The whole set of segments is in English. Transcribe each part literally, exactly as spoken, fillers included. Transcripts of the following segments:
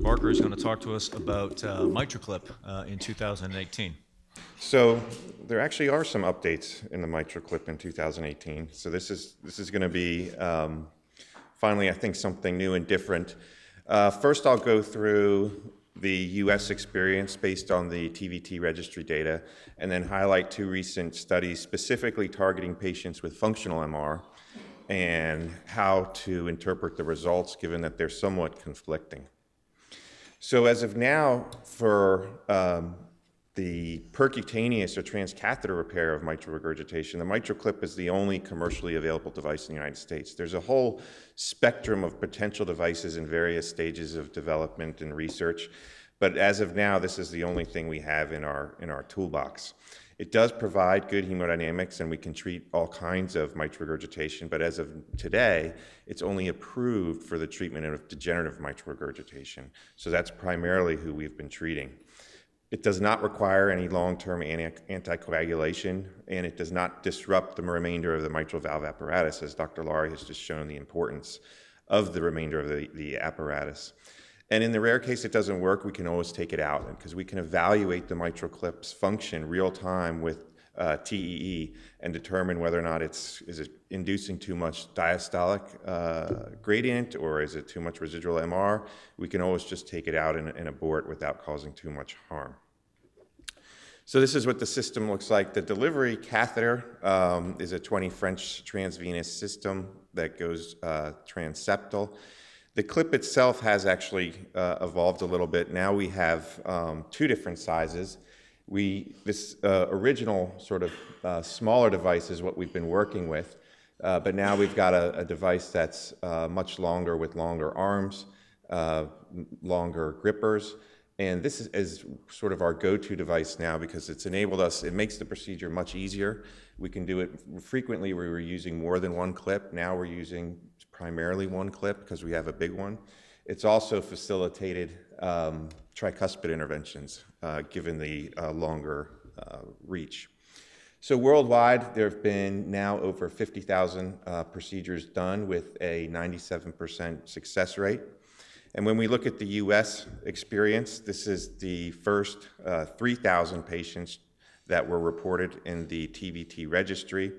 Doctor Barker is going to talk to us about uh, MitraClip uh, in two thousand eighteen. So there actually are some updates in the MitraClip in two thousand eighteen. So this is this is going to be um, finally, I think, something new and different. Uh, first, I'll go through the U S experience based on the T V T registry data, and then highlight two recent studies specifically targeting patients with functional M R and how to interpret the results, given that they're somewhat conflicting. So as of now, for um, the percutaneous or transcatheter repair of mitral regurgitation, the MitraClip is the only commercially available device in the United States. There's a whole spectrum of potential devices in various stages of development and research, but as of now, this is the only thing we have in our, in our toolbox. It does provide good hemodynamics, and we can treat all kinds of mitral regurgitation, but as of today, it's only approved for the treatment of degenerative mitral regurgitation. So that's primarily who we've been treating. It does not require any long-term anticoagulation, and it does not disrupt the remainder of the mitral valve apparatus, as Doctor Lowry has just shown the importance of the remainder of the, the apparatus. And in the rare case it doesn't work, we can always take it out, because we can evaluate the MitraClip's function real-time with uh, T E E and determine whether or not it's is it inducing too much diastolic uh, gradient, or is it too much residual M R. We can always just take it out and, and abort without causing too much harm. So this is what the system looks like. The delivery catheter um, is a twenty French transvenous system that goes uh, transseptal. The clip itself has actually uh, evolved a little bit. Now we have um, two different sizes. We, this uh, original sort of uh, smaller device is what we've been working with, uh, but now we've got a, a device that's uh, much longer, with longer arms, uh, longer grippers, and this is, is sort of our go-to device now, because it's enabled us, it makes the procedure much easier. We can do it frequently. We were using more than one clip. Now we're using primarily one clip because we have a big one. It's also facilitated um, tricuspid interventions, uh, given the uh, longer uh, reach. So worldwide, there have been now over fifty thousand uh, procedures done with a ninety-seven percent success rate. And when we look at the U S experience, this is the first uh, three thousand patients that were reported in the T V T registry.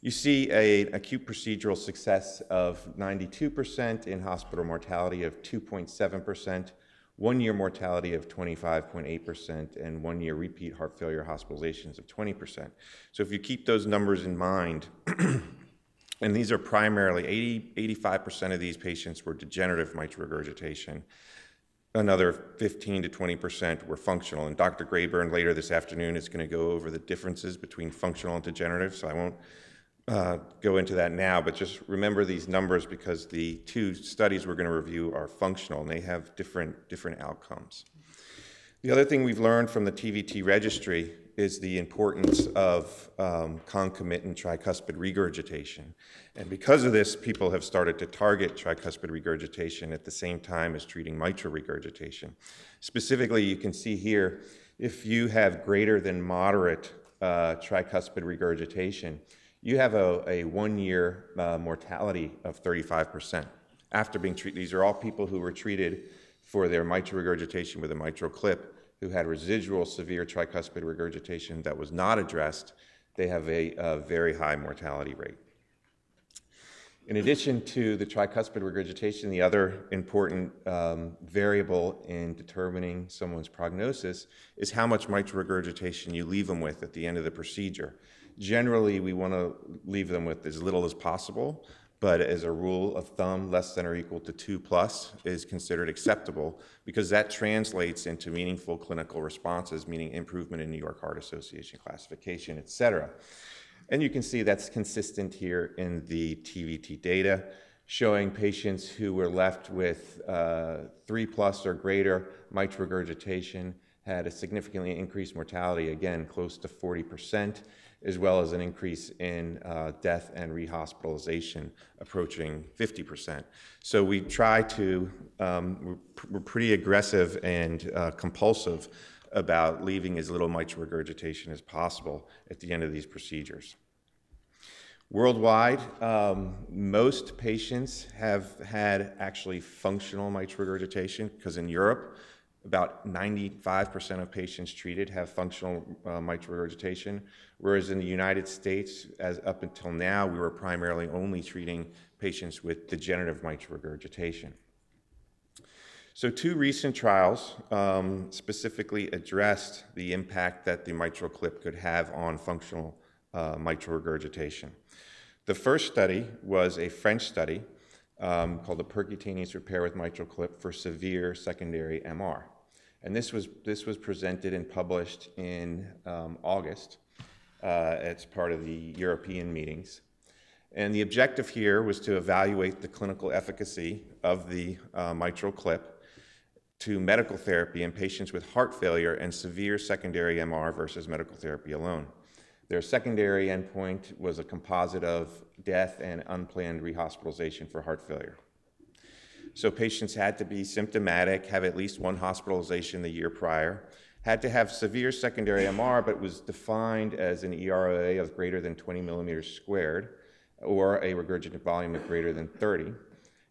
You see an acute procedural success of ninety-two percent, in hospital mortality of two point seven percent. one-year mortality of twenty-five point eight percent, and one-year repeat heart failure hospitalizations of twenty percent. So if you keep those numbers in mind, and these are primarily eighty, eighty-five percent of these patients were degenerative mitral regurgitation. Another fifteen to twenty percent were functional, and Doctor Grayburn later this afternoon is going to go over the differences between functional and degenerative, so I won't Uh, go into that now, but just remember these numbers, because the two studies we're going to review are functional, and they have different, different outcomes. The other thing we've learned from the T V T registry is the importance of um, concomitant tricuspid regurgitation. And because of this, people have started to target tricuspid regurgitation at the same time as treating mitral regurgitation. Specifically, you can see here, if you have greater than moderate uh, tricuspid regurgitation, you have a, a one-year uh, mortality of thirty-five percent after being treated. These are all people who were treated for their mitral regurgitation with a mitral clip who had residual severe tricuspid regurgitation that was not addressed. They have a, a very high mortality rate. In addition to the tricuspid regurgitation, the other important um, variable in determining someone's prognosis is how much mitral regurgitation you leave them with at the end of the procedure. Generally, we want to leave them with as little as possible, but as a rule of thumb, less than or equal to two plus is considered acceptable, because that translates into meaningful clinical responses, meaning improvement in New York Heart Association classification, et cetera. And you can see that's consistent here in the T V T data, showing patients who were left with uh, three plus or greater mitral regurgitation had a significantly increased mortality, again, close to forty percent, as well as an increase in uh, death and rehospitalization approaching fifty percent. So we try to, um, we're pretty aggressive and uh, compulsive about leaving as little mitral regurgitation as possible at the end of these procedures. Worldwide, um, most patients have had actually functional mitral regurgitation, because in Europe, about ninety-five percent of patients treated have functional uh, mitral regurgitation, whereas in the United States, as up until now, we were primarily only treating patients with degenerative mitral regurgitation. So two recent trials um, specifically addressed the impact that the mitral clip could have on functional uh, mitral regurgitation. The first study was a French study um, called the Percutaneous Repair with Mitral Clip for Severe Secondary M R. And this was, this was presented and published in um, August uh, as part of the European meetings. And the objective here was to evaluate the clinical efficacy of the uh, mitral clip to medical therapy in patients with heart failure and severe secondary M R versus medical therapy alone. Their secondary endpoint was a composite of death and unplanned rehospitalization for heart failure. So patients had to be symptomatic, have at least one hospitalization the year prior, had to have severe secondary M R, but was defined as an E R O A of greater than twenty millimeters squared, or a regurgitant volume of greater than thirty,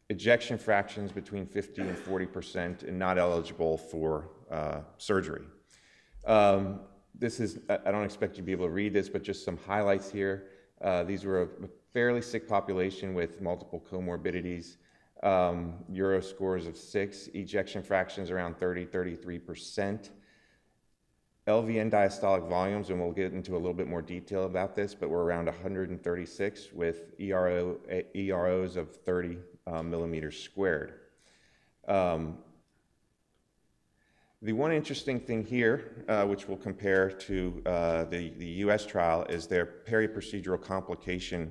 ejection fractions between fifty and forty percent, and not eligible for uh, surgery. Um, this is, I don't expect you to be able to read this, but just some highlights here. Uh, these were a fairly sick population with multiple comorbidities, um, Euro scores of six, ejection fractions around thirty, thirty-three percent. L V N diastolic volumes, and we'll get into a little bit more detail about this, but we're around one hundred thirty-six with E R O, E R Os of thirty uh, millimeters squared. Um, the one interesting thing here, uh, which we'll compare to uh, the, the U S trial, is their periprocedural complication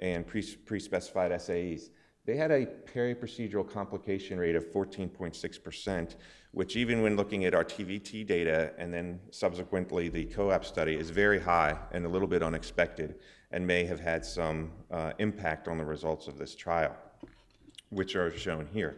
and pre-specified S A Es. They had a periprocedural complication rate of fourteen point six percent, which even when looking at our T V T data and then subsequently the COAPT study is very high and a little bit unexpected and may have had some uh, impact on the results of this trial, which are shown here.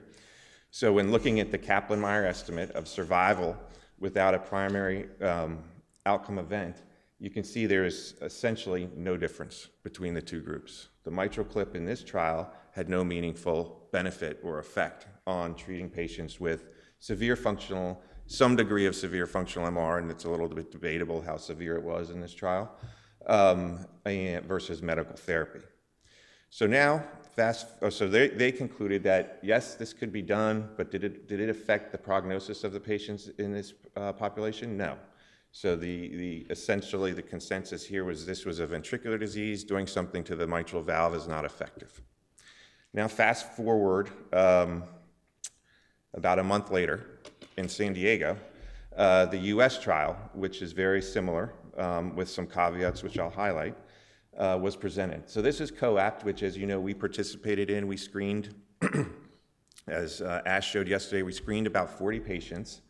So when looking at the Kaplan-Meier estimate of survival without a primary um, outcome event, you can see there is essentially no difference between the two groups. The mitral clip in this trial had no meaningful benefit or effect on treating patients with severe functional, some degree of severe functional M R, and it's a little bit debatable how severe it was in this trial, um, and versus medical therapy. So now, fast, so they, they concluded that, yes, this could be done, but did it, did it affect the prognosis of the patients in this uh, population? No. So the, the, essentially the consensus here was this was a ventricular disease, doing something to the mitral valve is not effective. Now fast forward um, about a month later in San Diego, uh, the U S trial, which is very similar um, with some caveats which I'll highlight, uh, was presented. So this is COAPT, which as you know we participated in, we screened, as uh, Ash showed yesterday, we screened about forty patients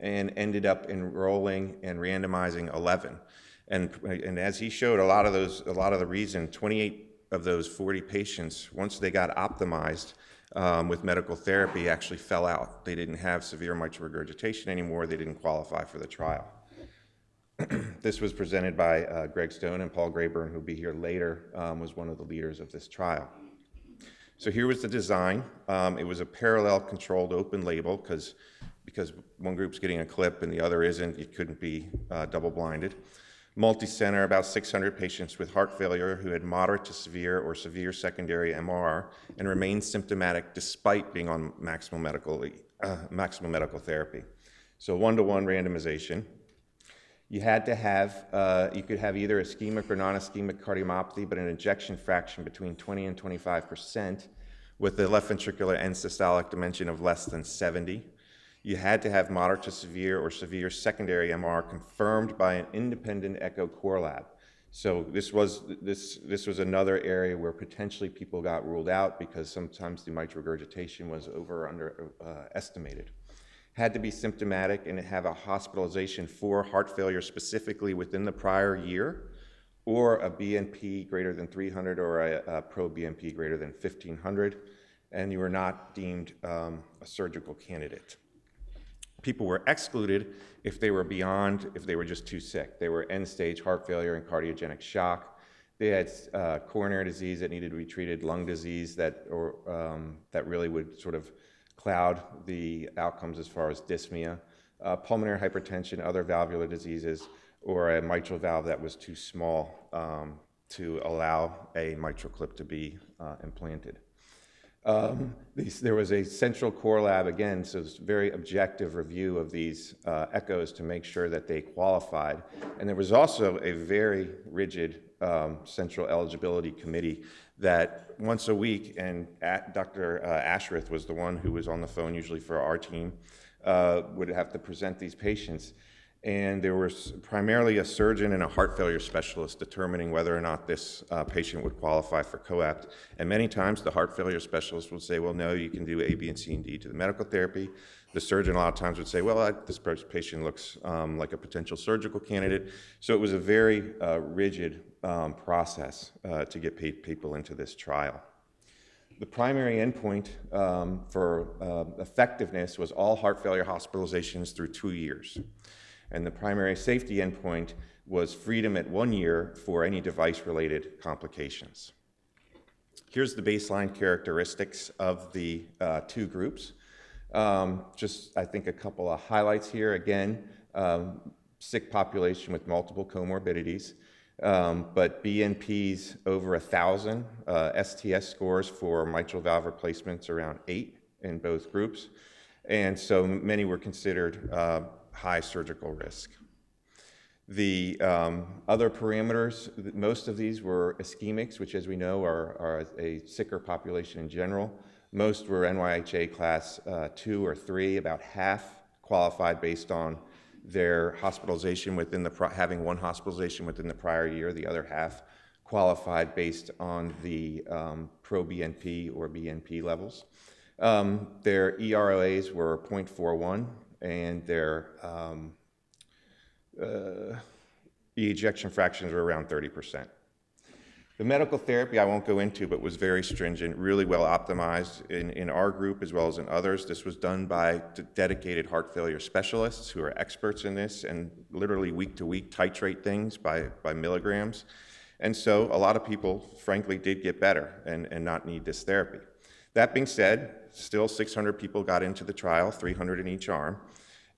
and ended up enrolling and randomizing eleven. And, and as he showed, a lot of those, a lot of the reason, twenty-eight of those forty patients, once they got optimized um, with medical therapy, actually fell out. They didn't have severe mitral regurgitation anymore. They didn't qualify for the trial. This was presented by uh, Greg Stone and Paul Graber, who'll be here later, um, was one of the leaders of this trial. So here was the design. Um, it was a parallel controlled open label, because because one group's getting a clip and the other isn't, it couldn't be uh, double-blinded. Multi-center, about six hundred patients with heart failure who had moderate to severe or severe secondary M R and remained symptomatic despite being on maximal medical, uh, maximal medical therapy. So one-to-one randomization. You had to have, uh, you could have either ischemic or non-ischemic cardiomyopathy, but an ejection fraction between twenty and twenty-five percent with the left ventricular end systolic dimension of less than seventy. You had to have moderate to severe or severe secondary M R confirmed by an independent echo core lab. So this was, this, this was another area where potentially people got ruled out because sometimes the mitral regurgitation was over or under uh, estimated. Had to be symptomatic and have a hospitalization for heart failure specifically within the prior year, or a B N P greater than three hundred or a, a pro-B N P greater than fifteen hundred, and you were not deemed um, a surgical candidate. People were excluded if they were beyond, if they were just too sick. They were end-stage heart failure and cardiogenic shock, They had uh, coronary disease that needed to be treated, lung disease that, or, um, that really would sort of cloud the outcomes as far as dyspnea, uh, pulmonary hypertension, other valvular diseases, or a mitral valve that was too small um, to allow a mitral clip to be uh, implanted. Um, these, there was a central core lab, again, so it's very objective review of these uh, echoes to make sure that they qualified. And there was also a very rigid um, central eligibility committee that once a week, and at Doctor Uh, Ashworth was the one who was on the phone usually for our team, uh, would have to present these patients. And there was primarily a surgeon and a heart failure specialist determining whether or not this uh, patient would qualify for COAPT. And many times the heart failure specialist would say, well, no, you can do A, B, and C, and D to the medical therapy. The surgeon a lot of times would say, well, I, this patient looks um, like a potential surgical candidate. So it was a very uh, rigid um, process uh, to get pe people into this trial. The primary endpoint um, for uh, effectiveness was all heart failure hospitalizations through two years. And the primary safety endpoint was freedom at one year for any device-related complications. Here's the baseline characteristics of the uh, two groups. Um, just, I think, a couple of highlights here. Again, um, sick population with multiple comorbidities, um, but B N Ps over one thousand, uh, S T S scores for mitral valve replacements around eight in both groups. And so many were considered uh, high surgical risk. The um, other parameters, most of these were ischemics, which as we know are, are a sicker population in general. Most were N Y H A class uh, two or three, about half qualified based on their hospitalization within the, having one hospitalization within the prior year, the other half qualified based on the um, pro B N P or B N P levels. Um, their E R O As were zero point four one. And their um, uh, ejection fractions were around thirty percent. The medical therapy I won't go into, but was very stringent, really well optimized in, in our group as well as in others. This was done by dedicated heart failure specialists who are experts in this and literally week to week titrate things by, by milligrams. And so a lot of people, frankly, did get better and, and not need this therapy. That being said, still six hundred people got into the trial, three hundred in each arm.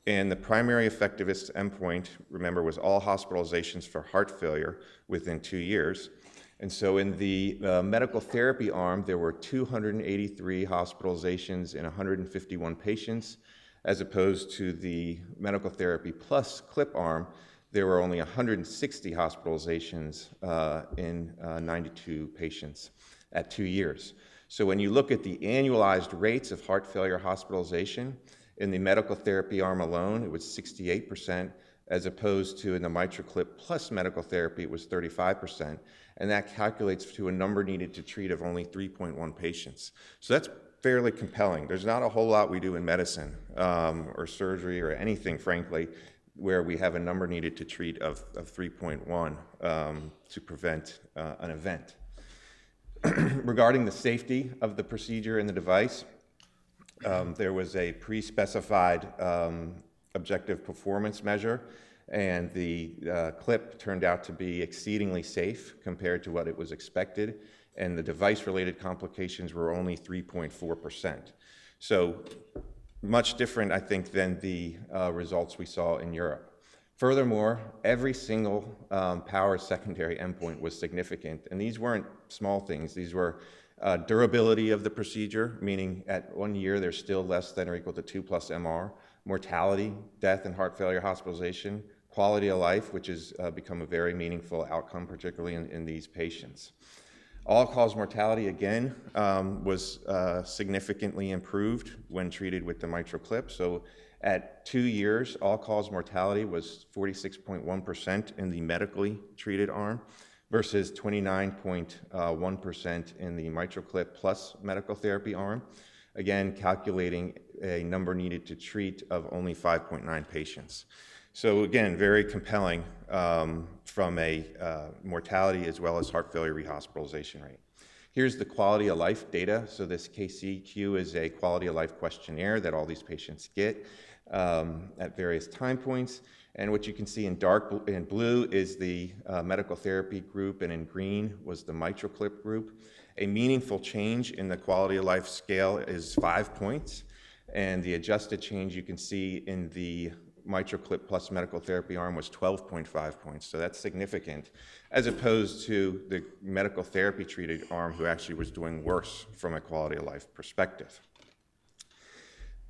And the primary effectiveness endpoint, remember, was all hospitalizations for heart failure within two years. And so in the uh, medical therapy arm, there were two hundred eighty-three hospitalizations in one hundred fifty-one patients, as opposed to the medical therapy plus clip arm, there were only one hundred sixty hospitalizations uh, in uh, ninety-two patients at two years. So when you look at the annualized rates of heart failure hospitalization, in the medical therapy arm alone, it was sixty-eight percent, as opposed to in the MitraClip plus medical therapy, it was thirty-five percent. And that calculates to a number needed to treat of only three point one patients. So that's fairly compelling. There's not a whole lot we do in medicine um, or surgery or anything, frankly, where we have a number needed to treat of, of three point one um, to prevent uh, an event. Regarding the safety of the procedure and the device, um, there was a pre-specified um, objective performance measure, and the uh, clip turned out to be exceedingly safe compared to what it was expected, and the device-related complications were only three point four percent. So much different, I think, than the uh, results we saw in Europe. Furthermore, every single um, power secondary endpoint was significant, and these weren't small things. These were uh, durability of the procedure, meaning at one year there's still less than or equal to two plus M R, mortality, death and heart failure hospitalization, quality of life, which has uh, become a very meaningful outcome, particularly in, in these patients. All-cause mortality, again, um, was uh, significantly improved when treated with the mitral clip. So at two years, all-cause mortality was forty-six point one percent in the medically treated arm versus twenty-nine point one percent in the mitral clip plus medical therapy arm, again calculating a number needed to treat of only five point nine patients. So again, very compelling um, from a uh, mortality as well as heart failure rehospitalization rate. Here's the quality of life data. So this K C Q is a quality of life questionnaire that all these patients get um, at various time points. And what you can see in dark and blue is the uh, medical therapy group, and in green was the MitraClip group. A meaningful change in the quality of life scale is five points, and the adjusted change you can see in the MitraClip plus medical therapy arm was twelve point five points, so that's significant, as opposed to the medical therapy treated arm who actually was doing worse from a quality of life perspective.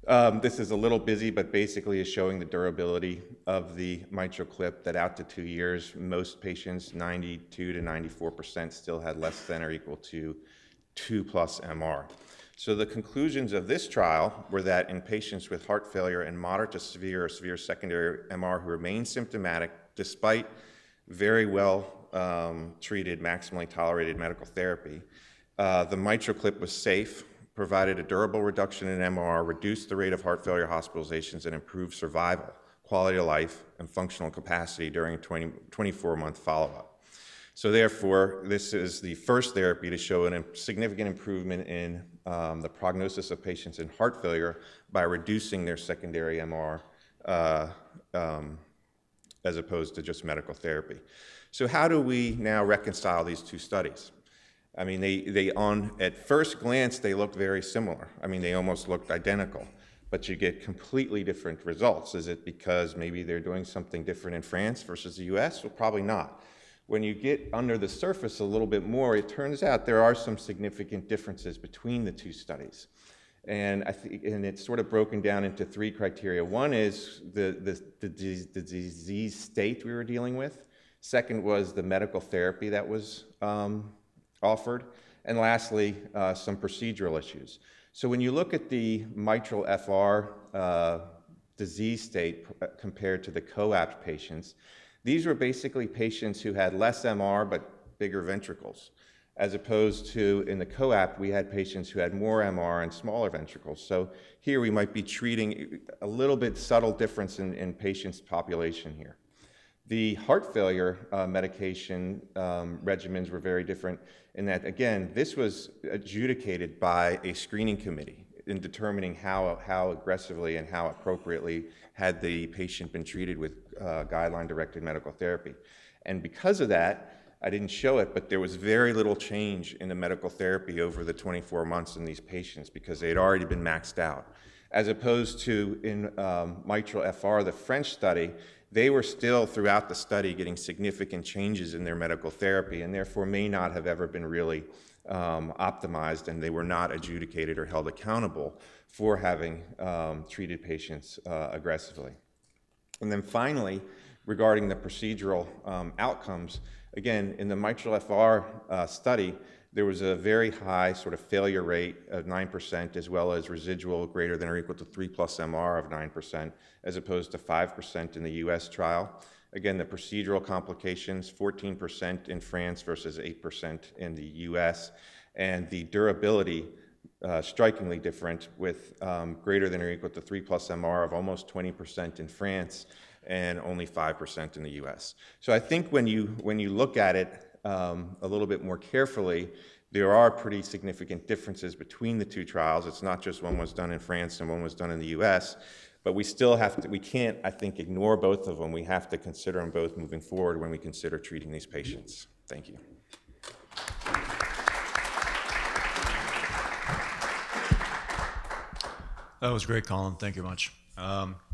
Um, this is a little busy, but basically is showing the durability of the MitraClip that out to two years, most patients, ninety-two to ninety-four percent, still had less than or equal to two plus M R. So the conclusions of this trial were that in patients with heart failure and moderate to severe or severe secondary M R who remain symptomatic despite very well um, treated, maximally tolerated medical therapy, uh, the MitraClip was safe, provided a durable reduction in M R, reduced the rate of heart failure hospitalizations, and improved survival, quality of life, and functional capacity during a twenty, twenty-four month follow-up. So therefore, this is the first therapy to show a significant improvement in um, the prognosis of patients in heart failure by reducing their secondary M R uh, um, as opposed to just medical therapy. So how do we now reconcile these two studies? I mean, they, they on, at first glance, they look very similar. I mean, they almost looked identical, but you get completely different results. Is it because maybe they're doing something different in France versus the U S? Well, probably not. When you get under the surface a little bit more, it turns out there are some significant differences between the two studies. And, I th and it's sort of broken down into three criteria. One is the, the, the, disease, the disease state we were dealing with. Second was the medical therapy that was um, offered, and lastly, uh, some procedural issues. So when you look at the mitral F R uh, disease state compared to the COAPT patients, these were basically patients who had less M R but bigger ventricles, as opposed to in the COAPT, we had patients who had more M R and smaller ventricles. So here we might be treating a little bit subtle difference in, in patients' population here. The heart failure uh, medication um, regimens were very different in that, again, this was adjudicated by a screening committee in determining how, how aggressively and how appropriately had the patient been treated with uh, guideline-directed medical therapy. And because of that, I didn't show it, but there was very little change in the medical therapy over the twenty-four months in these patients because they had already been maxed out. As opposed to in um, mitral F R, the French study, they were still throughout the study getting significant changes in their medical therapy and therefore may not have ever been really um, optimized, and they were not adjudicated or held accountable for having um, treated patients uh, aggressively. And then finally, regarding the procedural um, outcomes, again, in the mitral F R uh, study, there was a very high sort of failure rate of nine percent, as well as residual greater than or equal to three plus M R of nine percent, as opposed to five percent in the U S trial. Again, the procedural complications, fourteen percent in France versus eight percent in the U S, and the durability uh, strikingly different with um, greater than or equal to three plus M R of almost twenty percent in France and only five percent in the U S. So I think when you, when you look at it, Um, a little bit more carefully, there are pretty significant differences between the two trials. It's not just one was done in France and one was done in the U S, but we still have to, we can't, I think, ignore both of them. We have to consider them both moving forward when we consider treating these patients. Thank you. That was great, Colin. Thank you much. Um,